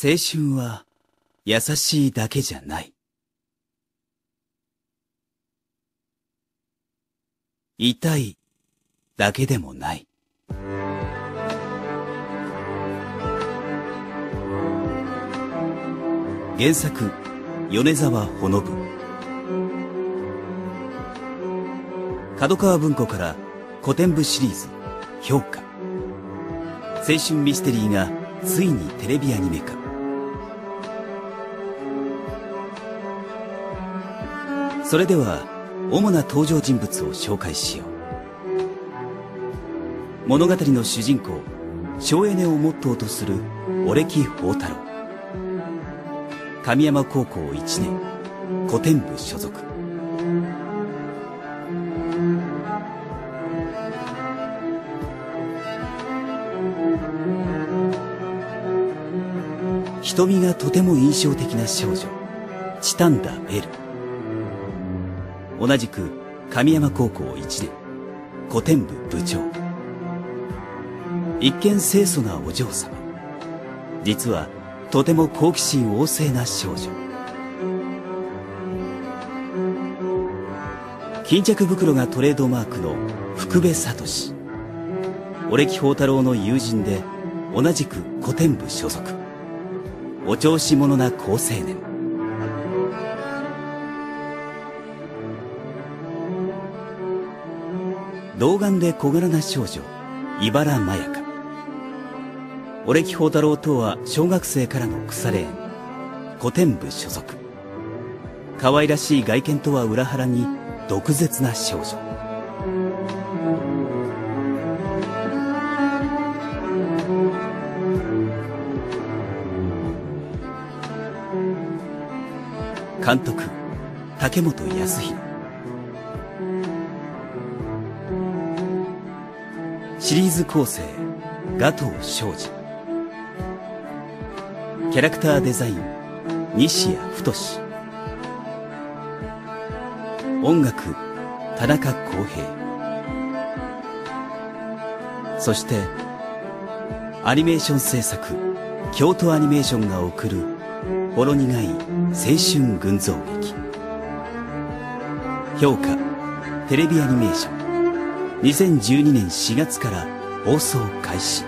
青春は優しいだけじゃない。痛いだけでもない。原作、米沢ほのぶ。角川文庫から古典部シリーズ、評価。青春ミステリーがついにテレビアニメ化。それでは、主な登場人物を紹介しよう。物語の主人公、省エネをモットーとする、オレキホウタロウ。神山高校1年、古典部所属。瞳がとても印象的な少女、チタンダ・ベル。同じく神山高校1年、古典部部長。一見清楚なお嬢様。実は、とても好奇心旺盛な少女。巾着袋がトレードマークの福部聡。オレキホウタロウの友人で、同じく古典部所属。お調子者な好青年。童顔で小柄な少女、井原まやか。オレキホウタロウとは小学生からの腐れ縁、古典部所属。可愛らしい外見とは裏腹に毒舌な少女。監督、竹本康弘。シリーズ構成、ガトー商事。キャラクターデザイン、西谷太。音楽、田中康平。そして、アニメーション制作、京都アニメーションが送る、ほろ苦い青春群像劇。評価、テレビアニメーション。2012年4月から放送開始。